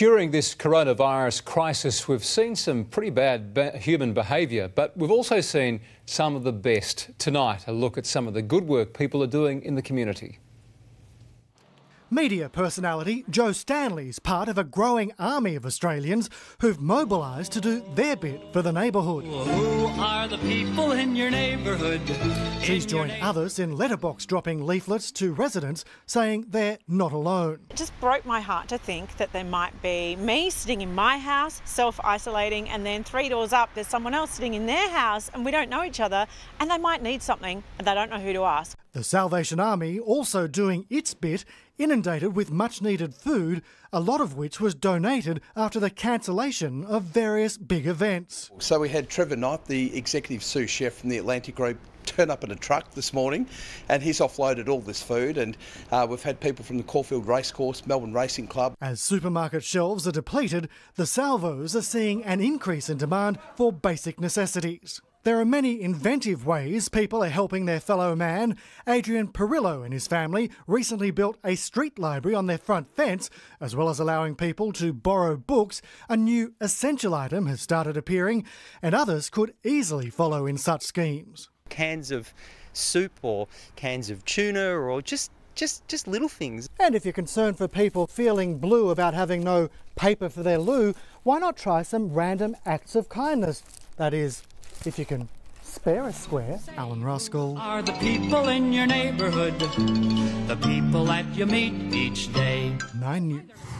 During this coronavirus crisis, we've seen some pretty bad human behaviour, but we've also seen some of the best. Tonight, a look at some of the good work people are doing in the community. Media personality Jo Stanley's part of a growing army of Australians who've mobilised to do their bit for the neighbourhood. Who are the people in your neighbourhood? She's joined others in letterbox dropping leaflets to residents saying they're not alone. It just broke my heart to think that there might be me sitting in my house, self-isolating, and then three doors up there's someone else sitting in their house and we don't know each other and they might need something and they don't know who to ask. The Salvation Army also doing its bit, inundated with much-needed food, a lot of which was donated after the cancellation of various big events. So we had Trevor Knight, the executive sous chef from the Atlantic Group, turn up in a truck this morning, and he's offloaded all this food, and we've had people from the Caulfield Racecourse, Melbourne Racing Club. As supermarket shelves are depleted, the salvos are seeing an increase in demand for basic necessities. There are many inventive ways people are helping their fellow man. Adrian Perillo and his family recently built a street library on their front fence, as well as allowing people to borrow books. A new essential item has started appearing, and others could easily follow in such schemes. Cans of soup or cans of tuna or just little things. And if you're concerned for people feeling blue about having no paper for their loo, why not try some random acts of kindness? That is, if you can spare a square. Alan Roscoe. Are the people in your neighbourhood, the people that you meet each day. 9 News.